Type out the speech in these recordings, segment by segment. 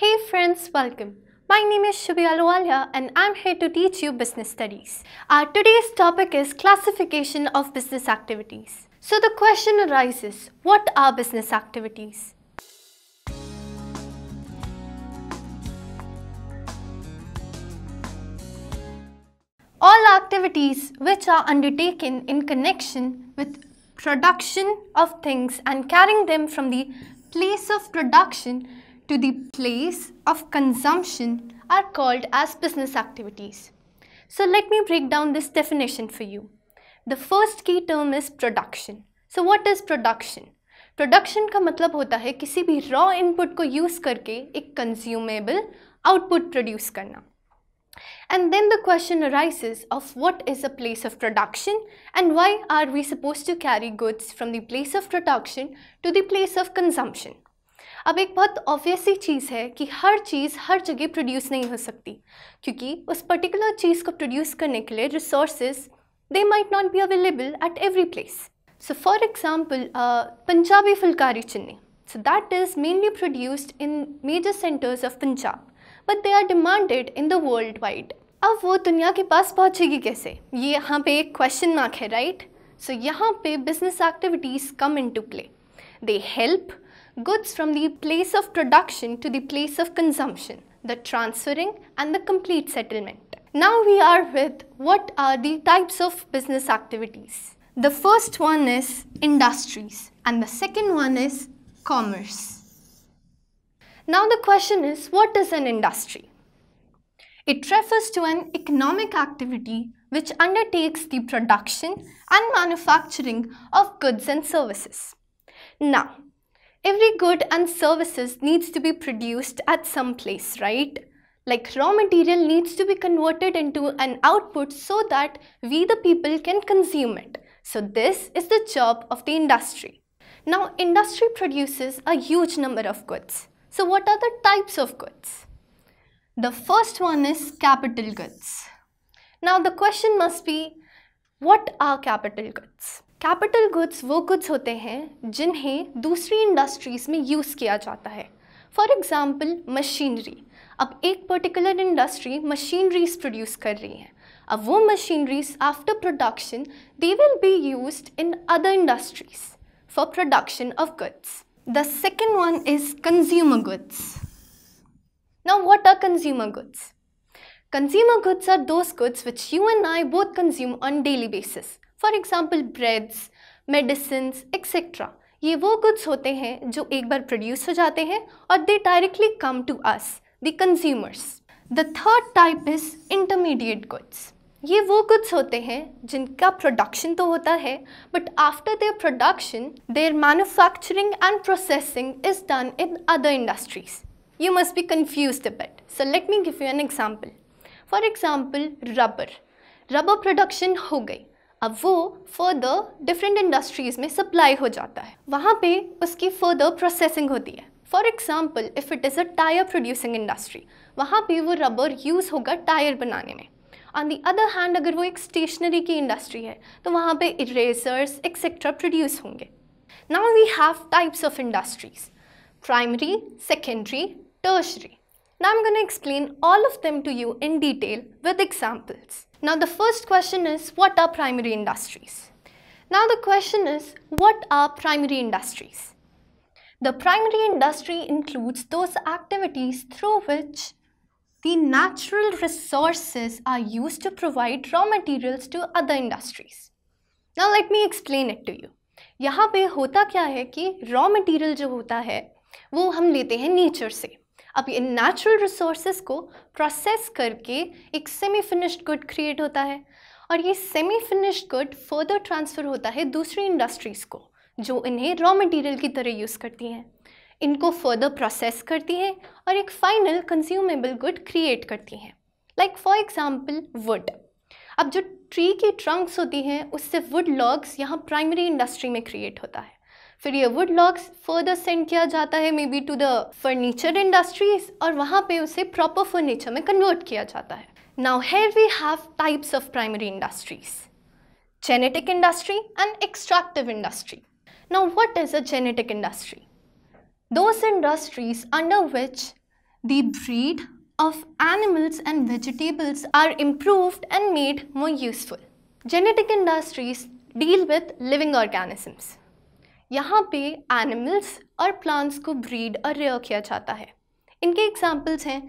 Hey friends, welcome. My name is Shubhi Alawalia and I'm here to teach you business studies. Our today's topic is classification of business activities. So the question arises, what are business activities? All activities which are undertaken in connection with production of things and carrying them from the place of production to the place of consumption are called as business activities. So let me break down this definition for you. The first key term is production. So what is production? Production का मतलब होता है किसी भी raw input को use करके एक consumable output produce करना. And then the question arises of what is a place of production and why are we supposed to carry goods from the place of production to the place of consumption. अब एक बहुत obvious सी चीज़ है कि हर चीज़ हर जगह produce नहीं हो सकती क्योंकि उस पर्टिकुलर चीज़ को प्रोड्यूस करने के लिए resources they might not be available at every place. So for example Punjabi phulkari chunni, so that is mainly produced in major centres of Punjab but they are demanded in the world wide. अब वो दुनिया के पास पहुँचेगी कैसे, ये यहाँ पे एक क्वेश्चन मार्क है, राइट? सो यहाँ पे business activities come in to play. They help goods from the place of production to the place of consumption, the transferring and the complete settlement. Now we are with what are the types of business activities. The first one is industries and the second one is commerce. Now the question is, what is an industry? It refers to an economic activity which undertakes the production and manufacturing of goods and services. Now, every good and services needs to be produced at some place, right? Like raw material needs to be converted into an output so that we the people can consume it. So this is the job of the industry. Now industry produces a huge number of goods. So what are the types of goods? The first one is capital goods. Now the question must be, what are capital goods? Capital goods वो goods होते हैं जिन्हें दूसरी industries में use किया जाता है. For example machinery. अब एक पर्टिकुलर इंडस्ट्री मशीनरीज प्रोड्यूस कर रही है. अब वो machineries after production they will be used in other industries for production of goods. The second one is consumer goods. Now what are consumer goods? Consumer goods are those goods which you and I both consume on daily basis. For example breads, medicines etcetera. ये वो goods होते हैं जो एक बार produce हो जाते हैं और they directly come to us the consumers. The third type is intermediate goods. ये वो गुड्स होते हैं जिनका प्रोडक्शन तो होता है but after their production their manufacturing and processing is done in other industries. You must be confused a bit, so let me give you an example. For example rubber production हो गई. अब वो further different industries में supply हो जाता है, वहाँ पे उसकी फर्दर प्रोसेसिंग होती है. For example if it is a tyre producing industry, वहाँ पे वो रबर यूज़ होगा टायर बनाने में. ऑन दी अदर हैंड अगर वो एक स्टेशनरी की इंडस्ट्री है तो वहाँ पे इरेजर्स एक्सेट्रा प्रोड्यूस होंगे. Now we have types of industries, primary, secondary, tertiary. Now I'm going to explain all of them to you in detail with examples. Now the first question is, what are primary industries? Now the question is, what are primary industries? The primary industry includes those activities through which the natural resources are used to provide raw materials to other industries. Now let me explain it to you. यहाँ पे होता क्या है कि raw material जो होता है वो हम लेते हैं nature से. अब इन नेचुरल रिसोर्सेज को प्रोसेस करके एक सेमी फिनिश्ड गुड क्रिएट होता है और ये semi finished good further transfer होता है दूसरी इंडस्ट्रीज़ को जो इन्हें रॉ मटेरियल की तरह यूज़ करती हैं, इनको फर्दर प्रोसेस करती हैं और एक फाइनल कंज्यूमेबल गुड क्रिएट करती हैं. Like for example wood. अब जो ट्री की ट्रंक्स होती हैं उससे वुड लॉग्स यहाँ प्राइमरी इंडस्ट्री में क्रिएट होता है. फिर ये वुड लॉग्स फर्दर सेंड किया जाता है may be to the furniture industries और वहाँ पे उसे प्रॉपर फर्नीचर में कन्वर्ट किया जाता है. Now here we have types of primary industries, genetic industry and extractive industry. Now what is a genetic industry? Those industries under which The breed of animals and vegetables are improved and made more useful. Genetic industries deal with living organisms. यहाँ पे animals और plants को breed और rear किया जाता है. इनके examples हैं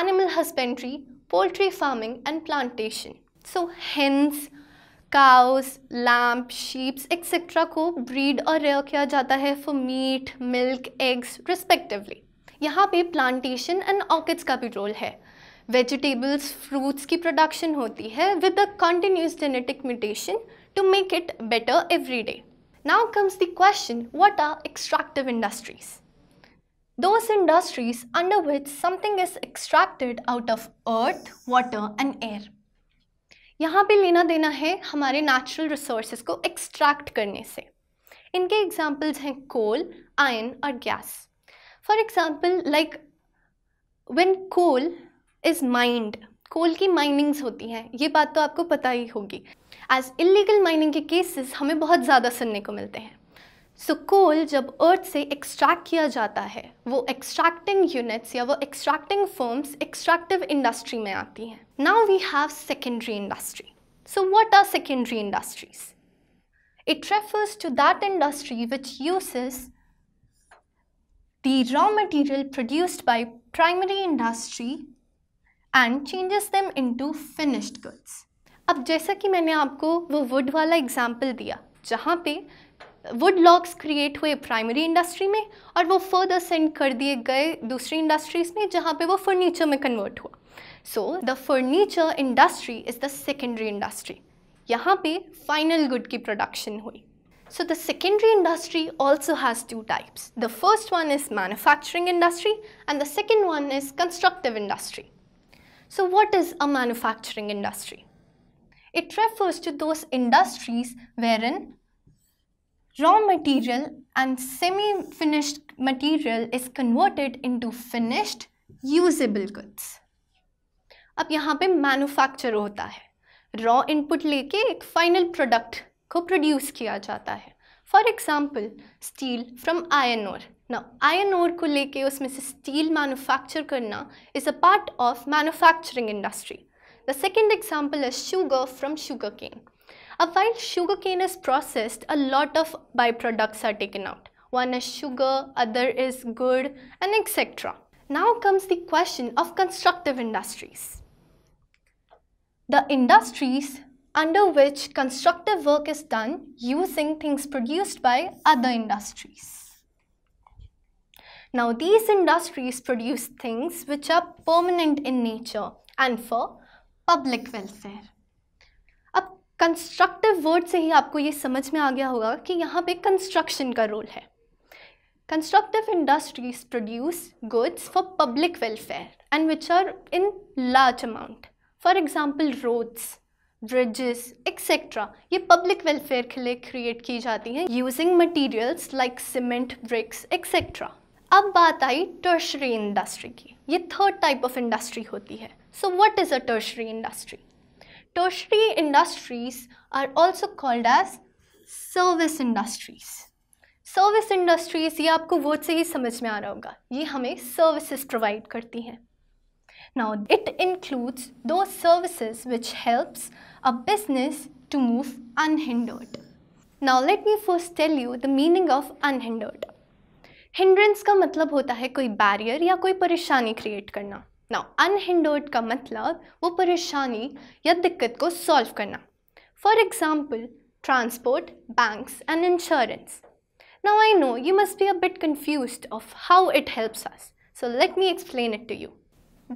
animal husbandry, poultry farming and plantation. So hens, cows, lamb, sheep etc. को breed और rear किया जाता है for meat, milk, eggs respectively. यहाँ पे plantation and orchids का भी role है. Vegetables, fruits की production होती है with a continuous genetic mutation to make it better every day. Now comes the question, what are extractive industries? Those industries under which something is extracted out of earth, water and air. यहाँ पे लेना देना है हमारे natural resources को extract करने से. इनके examples हैं coal, iron और gas. For example, like when coal is mined, कोल की माइनिंग्स होती हैं, ये बात तो आपको पता ही होगी. एज इलीगल माइनिंग के केसेस हमें बहुत ज़्यादा सुनने को मिलते हैं. सो कोल जब अर्थ से एक्सट्रैक्ट किया जाता है, वो एक्सट्रैक्टिंग यूनिट्स या वो एक्सट्रैक्टिंग फर्म्स एक्सट्रैक्टिव इंडस्ट्री में आती हैं. Now we have secondary industry. So what are secondary industries? It refers to that industry which uses the raw material produced by primary industry and changes them into finished goods. अब जैसा कि मैंने आपको वो would वाला example दिया, जहाँ पे वुड लॉग्स क्रिएट हुए प्राइमरी इंडस्ट्री में और वो फर्दर सेंड कर दिए गए दूसरी इंडस्ट्रीज़ में, जहाँ पे वो फर्नीचर में कन्वर्ट हुआ. So the furniture industry is the secondary industry. यहाँ पे फाइनल गुड की प्रोडक्शन हुई. So the secondary industry also has two types. The first one is manufacturing industry and the second one is constructive industry. So what is a manufacturing industry? It refers to those industries wherein raw material and semi-finished material is converted into finished, usable goods. अब यहाँ पे manufacture होता है. Raw input लेके एक final product को produce किया जाता है. For example, steel from iron ore. Now, iron ore को लेके उसमें से steel manufacture करना is a part of manufacturing industry. The second example is sugar from sugarcane. While sugarcane is processed, a lot of byproducts are taken out. One is sugar, other is good, and etc. Now comes the question of constructive industries. The industries under which constructive work is done using things produced by other industries. Now these industries produce things which are permanent in nature and for public welfare. अब constructive word से ही आपको ये समझ में आ गया होगा कि यहाँ पे construction का role है. Constructive industries produce goods for public welfare and which are in large amount. For example, roads, bridges, etc. ये public welfare के लिए create की जाती हैं using materials like cement, bricks, etc. अब बात आई टर्शरी इंडस्ट्री की. ये थर्ड टाइप ऑफ इंडस्ट्री होती है. So what is a tertiary industry? Tertiary industries are also called as service industries. Service industries ये आपको वर्ड से ही समझ में आ रहा होगा, ये हमें सर्विसेज प्रोवाइड करती हैं. Now it includes those services which helps a business to move unhindered. Now let me first tell you the meaning of unhindered. Hindrance का मतलब होता है कोई बैरियर या कोई परेशानी क्रिएट करना. नाउ अनहिंडर्ड का मतलब वो परेशानी या दिक्कत को सॉल्व करना. For example, transport, banks and insurance. Now I know you must be a bit confused of how it helps us, so let me explain it to you.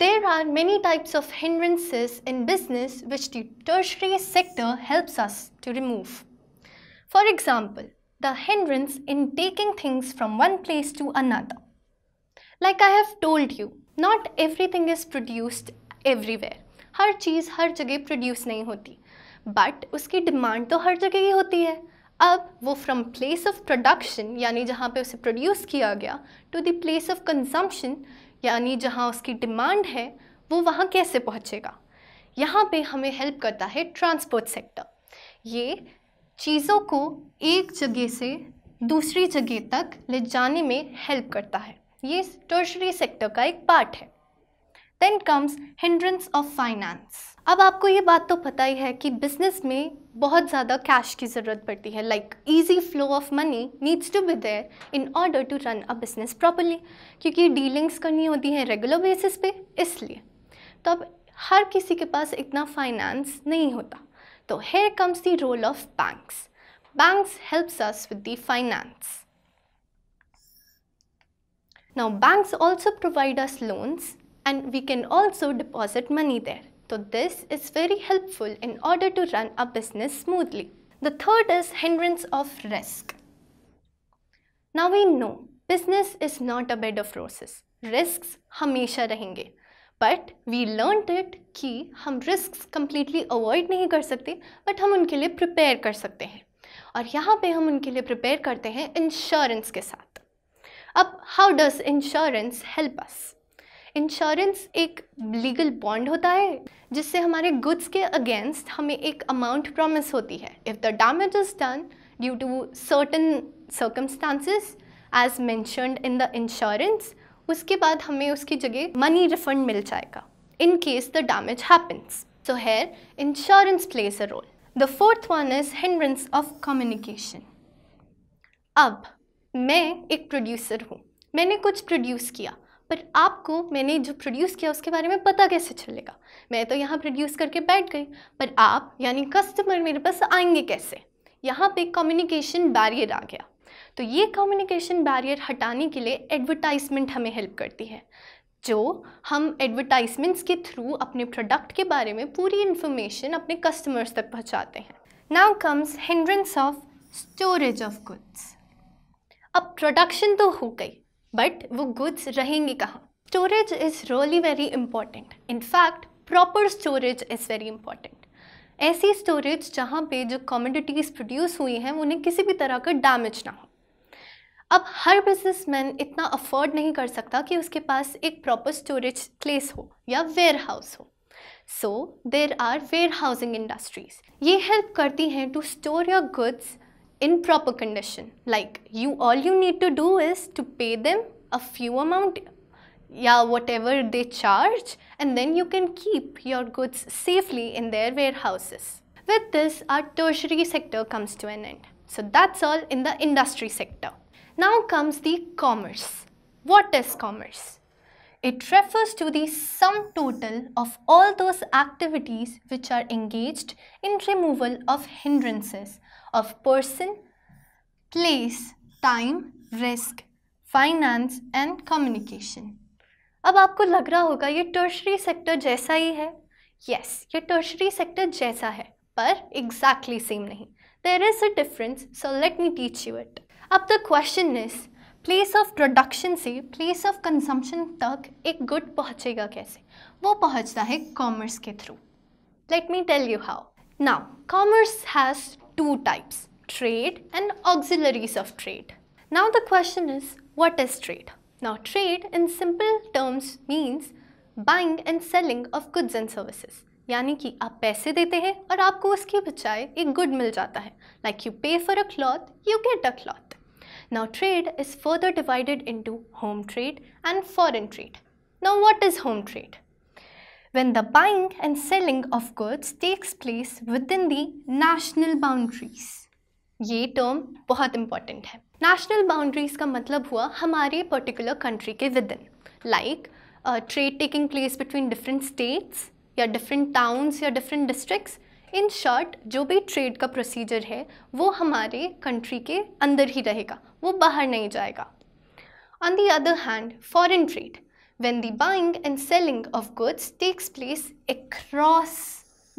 There are many types of hindrances in business which the tertiary sector helps us to remove. For example, the hindrance in taking things from one place to another. Like I have told you, not everything is produced everywhere. हर चीज़ हर जगह produce नहीं होती, but उसकी demand तो हर जगह ही होती है. अब वो from place of production यानी जहाँ पे उसे produce किया गया to the place of consumption यानी जहाँ उसकी demand है, वो वहाँ कैसे पहुँचेगा? यहाँ पे हमें help करता है transport sector. ये चीज़ों को एक जगह से दूसरी जगह तक ले जाने में हेल्प करता है. ये टर्शरी सेक्टर का एक पार्ट है. Then comes hindrance of finance. अब आपको ये बात तो पता ही है कि बिजनेस में बहुत ज़्यादा कैश की ज़रूरत पड़ती है. Like easy flow of money needs to be there in order to run a business properly, क्योंकि डीलिंग्स करनी होती हैं रेगुलर बेसिस पे. इसलिए तो अब हर किसी के पास इतना फाइनेंस नहीं होता. तो here comes the role of banks. Banks helps us with the finance. Now banks also provide us loans and we can also deposit money there. So this is very helpful in order to run a business smoothly. The third is hindrance of risk. Now we know business is not a bed of roses. Risks हमेशा रहेंगे. But we learned it कि हम risks completely avoid नहीं कर सकते, but हम उनके लिए prepare कर सकते हैं. और यहाँ पे हम उनके लिए prepare करते हैं insurance के साथ. अब how does insurance help us? Insurance एक लीगल बॉन्ड होता है जिससे हमारे गुड्स के अगेंस्ट हमें एक अमाउंट प्रॉमिस होती है. If the damage is done due to certain circumstances as mentioned in the insurance, उसके बाद हमें उसकी जगह मनी रिफंड मिल जाएगा in case the damage happens. So here insurance plays a role. The fourth one is hindrance of communication. अब मैं एक प्रोड्यूसर हूँ, मैंने कुछ प्रोड्यूस किया, पर आपको मैंने जो प्रोड्यूस किया उसके बारे में पता कैसे चलेगा? मैं तो यहाँ प्रोड्यूस करके बैठ गई, पर आप यानी कस्टमर मेरे पास आएंगे कैसे? यहाँ पे कम्युनिकेशन बैरियर आ गया. तो ये कम्युनिकेशन बैरियर हटाने के लिए एडवर्टाइजमेंट हमें हेल्प करती है, जो हम एडवर्टाइजमेंट्स के थ्रू अपने प्रोडक्ट के बारे में पूरी इन्फॉर्मेशन अपने कस्टमर्स तक पहुँचाते हैं. Now comes hindrance of storage of goods. अब प्रोडक्शन तो हो गई, बट वो गुड्स रहेंगे कहाँ? Storage is really very important. In fact proper storage is very important. ऐसी स्टोरेज जहाँ पे जो कमोडिटीज़ प्रोड्यूस हुई हैं उन्हें किसी भी तरह का डैमेज ना हो. अब हर बिजनेसमैन इतना अफोर्ड नहीं कर सकता कि उसके पास एक प्रॉपर स्टोरेज प्लेस हो या वेयर हाउस हो. So there are warehousing industries. ये हेल्प करती हैं to store your goods in proper condition. Like you all you need to do is to pay them a few amount, yeah, whatever they charge, and then you can keep your goods safely in their warehouses. With this, our tertiary sector comes to an end. So that's all in the industry sector. Now comes the commerce. What is commerce? It refers to the sum total of all those activities which are engaged in removal of hindrances of person, place, time, risk, finance and communication. अब आपको लग रहा होगा ये tertiary sector जैसा ही है. Yes, ये tertiary sector जैसा है, पर एग्जैक्टली सेम नहीं. There is a difference, so let me teach you it. अब the question is place of production से प्लेस ऑफ कंजम्पशन तक एक गुड पहुँचेगा कैसे? वो पहुँचता है कॉमर्स के through. Let me tell you how. Now commerce has two types, trade and auxiliaries of trade. Now the question is, what is trade? Now trade in simple terms means buying and selling of goods and services. यानी कि आप पैसे देते हैं और आपको उसके बजाय एक गुड मिल जाता है. Like you pay for a cloth, you get a cloth. Now trade is further divided into home trade and foreign trade. Now what is home trade? When the buying and selling of goods takes place within the national boundaries. ये term बहुत important है. National boundaries का मतलब हुआ हमारे particular country के within. Like trade taking place between different states या different towns या different districts. In short, जो भी trade का procedure है वो हमारे country के अंदर ही रहेगा, वो बाहर नहीं जाएगा. On the other hand, foreign trade. When the buying and selling of goods takes place across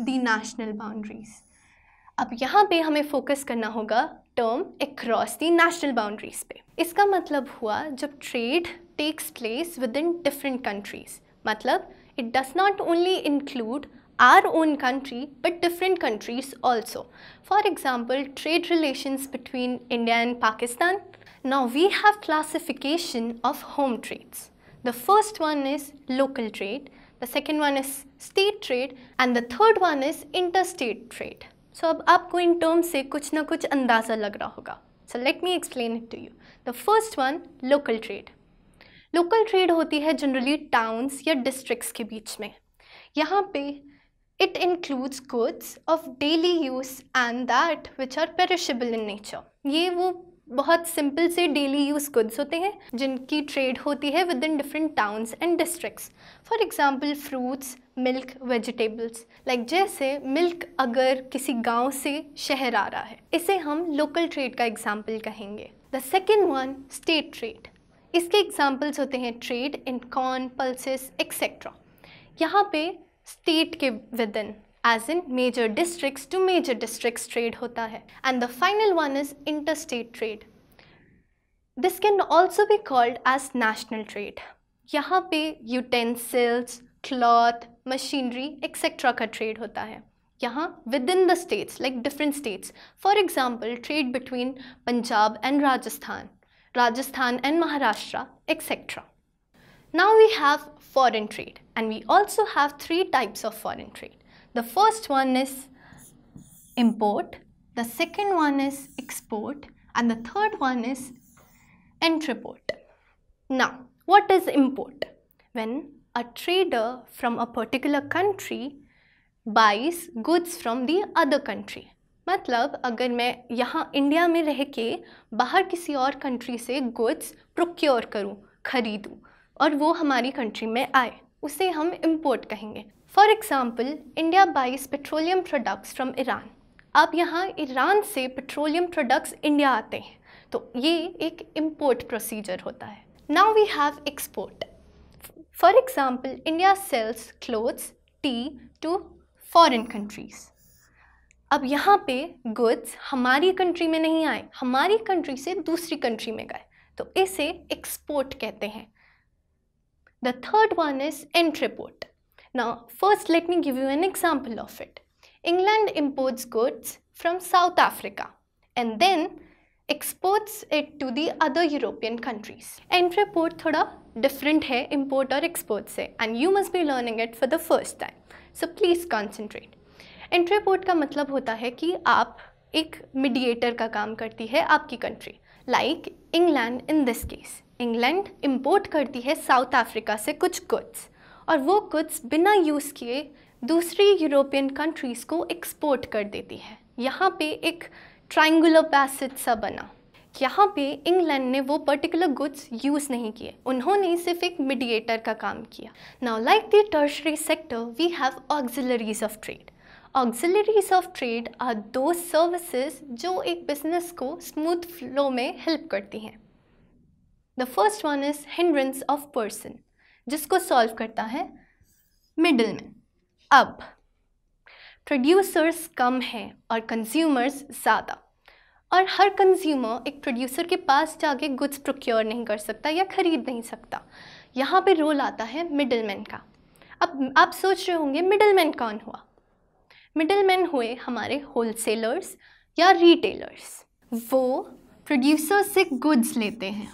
the national boundaries. अब यहाँ पे हमें फोकस करना होगा term across the national boundaries पे. इसका मतलब हुआ जब trade takes place within different countries, मतलब it does not only include our own country but different countries also. For example, trade relations between India and Pakistan. Now we have classification of home trades. The first one is local trade, the second one is state trade and the third one is interstate trade. So अब आपको इन terms से कुछ ना कुछ अंदाज़ा लग रहा होगा. So let me explain it to you. The first one, local trade. Local trade होती है जनरली टाउन्स या डिस्ट्रिक्ट्स के बीच में. यहाँ पे it includes goods of daily use and that which are perishable in nature. ये वो बहुत सिंपल से डेली यूज़ गुड्स होते हैं जिनकी ट्रेड होती है within different towns and districts. For example fruits, milk, vegetables. Like जैसे मिल्क अगर किसी गांव से शहर आ रहा है, इसे हम लोकल ट्रेड का एग्जांपल कहेंगे. The second one state trade. इसके एग्जांपल्स होते हैं trade in corn, pulses etcetera. यहाँ पे स्टेट के within as in major districts to major districts trade होता है. And the final one is inter state trade. This can also be called as national trade. यहाँ पे utensils, cloth, machinery etcetera का trade होता है. यहाँ within the states like different states. For example trade between Punjab and Rajasthan, Rajasthan and Maharashtra, etc. Now we have foreign trade, and we also have three types of foreign trade. The first one is import, the second one is export, and the third one is entreport. Now, what is import? When a trader from a particular country buys goods from the other country. मतलब अगर मैं यहाँ India में रह के बाहर किसी और कंट्री से गुड्स प्रोक्योर करूँ, खरीदूँ और वो हमारी कंट्री में आए, उसे हम इम्पोर्ट कहेंगे. For example India buys petroleum products from Iran. अब यहाँ ईरान से पेट्रोलियम प्रोडक्ट्स इंडिया आते हैं, तो ये एक इम्पोर्ट प्रोसीजर होता है. Now we have export. For example India sells clothes, tea to foreign countries. अब यहाँ पे गुड्स हमारी कंट्री में नहीं आए, हमारी कंट्री से दूसरी कंट्री में गए, तो इसे एक्सपोर्ट कहते हैं. The third one is entrepot. Now first let me give you an example of it. England imports goods from South Africa and then exports it to the other European countries. Entrepot थोड़ा different है import और export से, and you must be learning it for the first time, so please concentrate. Entrepot का मतलब होता है कि आप एक मीडिएटर का काम करती है आपकी country. Like England in this case, England import करती है साउथ अफ्रीका से कुछ गुड्स और वो गुड्स बिना यूज़ किए दूसरी यूरोपियन कंट्रीज़ को एक्सपोर्ट कर देती है. यहाँ पे एक ट्रायंगुलर पैसेज सा बना. यहाँ पे इंग्लैंड ने वो पर्टिकुलर गुड्स यूज़ नहीं किए, उन्होंने सिर्फ एक मीडिएटर का काम किया. Now like the tertiary sector we have auxiliaries of trade. Auxiliaries of trade are those services जो एक business को smooth flow में help करती हैं. The first one is hindrance of person, जिसको solve करता है middleman. अब producers कम हैं और consumers ज़्यादा, और हर consumer एक producer के पास जाके goods procure नहीं कर सकता या खरीद नहीं सकता. यहाँ पे role आता है middleman का. अब आप सोच रहे होंगे middleman कौन हुआ? मिडलमैन हुए हमारे होलसेलर्स या रिटेलर्स. वो प्रोड्यूसर्स से गुड्स लेते हैं,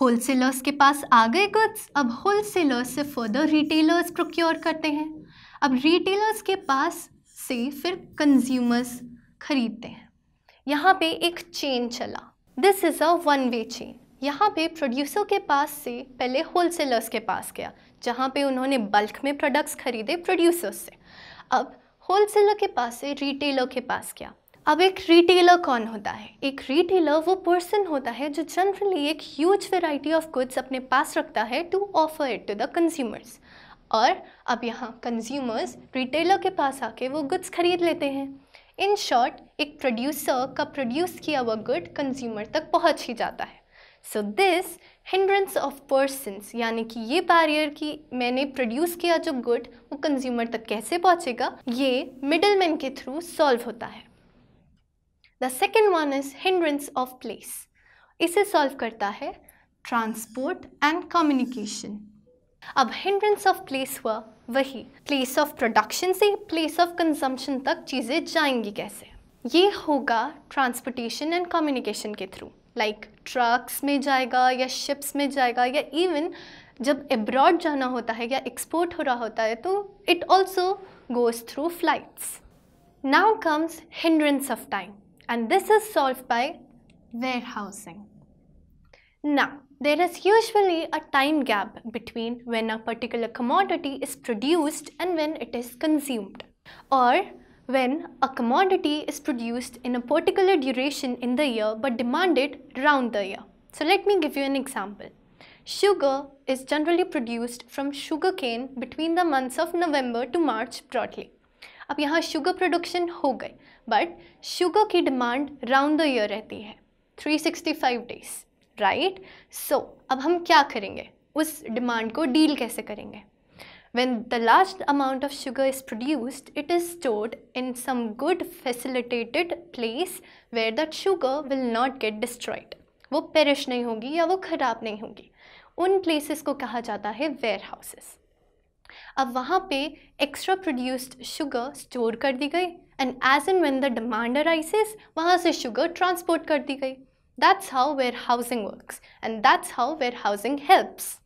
होलसेलर्स के पास आ गए गुड्स, अब होलसेलर्स से फर्दर रिटेलर्स प्रोक्योर करते हैं, अब रिटेलर्स के पास से फिर कंज्यूमर्स खरीदते हैं. यहाँ पे एक चेन चला. This is a one way chain. यहाँ पे प्रोड्यूसर के पास से पहले होलसेलर्स के पास गया, जहाँ पे उन्होंने बल्क में प्रोडक्ट्स खरीदे प्रोड्यूसर्स से. अब होलसेलर के पास से रिटेलर के पास गया. अब एक रिटेलर कौन होता है? एक रिटेलर वो पर्सन होता है जो जनरली एक ह्यूज वैरायटी ऑफ गुड्स अपने पास रखता है to offer it to the consumers. और अब यहाँ कंज्यूमर्स रिटेलर के पास आके वो गुड्स खरीद लेते हैं. इन शॉर्ट एक प्रोड्यूसर का प्रोड्यूस किया हुआ गुड कंज्यूमर तक पहुँच ही जाता है. So this hindrance of persons, यानी कि ये बैरियर कि मैंने प्रोड्यूस किया जो गुड वो कंज्यूमर तक कैसे पहुँचेगा, ये मिडलमैन के थ्रू सॉल्व होता है. The second one is hindrance of place. इसे सॉल्व करता है ट्रांसपोर्ट एंड कम्युनिकेशन. अब हिंड्रेंस ऑफ प्लेस हुआ वही, प्लेस ऑफ प्रोडक्शन से प्लेस ऑफ कंजम्पशन तक चीज़ें जाएंगी कैसे, ये होगा ट्रांसपोर्टेशन एंड कम्युनिकेशन के थ्रू. लाइक ट्रक्स में जाएगा या शिप्स में जाएगा, या इवन जब एब्रॉड जाना होता है या एक्सपोर्ट हो रहा होता है तो it also goes through flights. Now comes hindrance of time, and this is solve by warehousing. Now, there is usually a time gap between when a particular commodity is produced and when it is consumed, or when a commodity is produced in a particular duration in the year but demanded round the year. So let me give you an example. Sugar is generally produced from sugarcane between the months of November to March broadly. अब यहाँ sugar production हो गई, but sugar की demand round the year रहती है 365 days, right? So अब हम क्या करेंगे, उस demand को deal कैसे करेंगे? When the large amount of sugar is produced, it is stored in some good facilitated place where that sugar will not get destroyed. वो perish नहीं होगी या वो ख़राब नहीं होगी, उन places को कहा जाता है warehouses. अब वहाँ पे extra produced sugar store कर दी गई and as and when the demand arises, वहाँ से sugar transport कर दी गई. That's how warehousing works and that's how warehousing helps.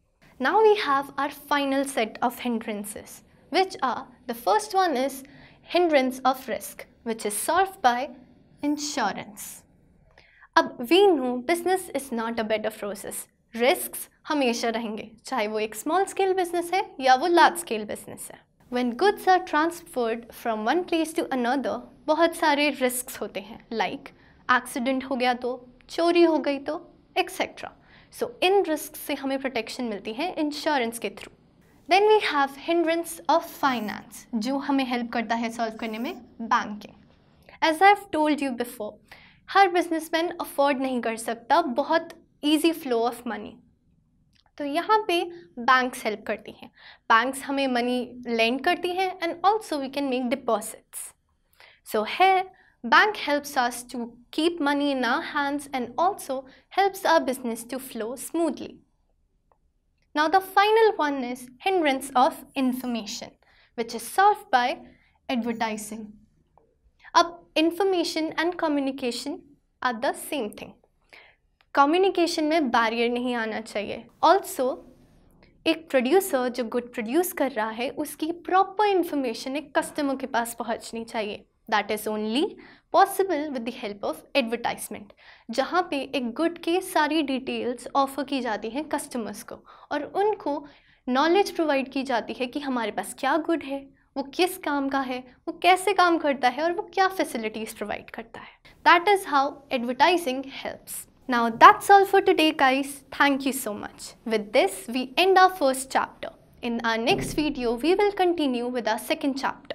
Now we have our final set of hindrances, which are, the first one is hindrance of risk, which is solved by insurance. अब we know business is not a bed of roses. Risks हमेशा रहेंगे, चाहे वो एक small scale business है या वो large scale business है. When goods are transferred from one place to another, बहुत सारे risks होते हैं, like accident हो गया तो, चोरी हो गई तो, etc. So इन रिस्क से हमें प्रोटेक्शन मिलती है इंश्योरेंस के through. Then we have hindrance of finance, जो हमें हेल्प करता है सॉल्व करने में banking. As I have told you before, हर बिजनेसमैन अफोर्ड नहीं कर सकता बहुत ईजी फ्लो ऑफ मनी, तो यहाँ पे बैंक्स हेल्प करती हैं. बैंक्स हमें मनी लेंड करती हैं and also we can make deposits. So here bank helps us to keep money in our hands and also helps our business to flow smoothly. Now the final one is hindrance of information, which is solved by advertising. Ab information and communication are the same thing. Communication में barrier नहीं आना चाहिए. Also एक producer जो good produce कर रहा है, उसकी proper information एक customer के पास पहुँचनी चाहिए. That is only possible with the help of advertisement, जहाँ पे एक good की सारी details offer की जाती हैं customers को और उनको knowledge provide की जाती है कि हमारे पास क्या good है, वो किस काम का है, वो कैसे काम करता है और वो क्या facilities provide करता है. That is how advertising helps. Now that's all for today guys. Thank you so much. With this we end our first chapter. In our next video we will continue with our second chapter.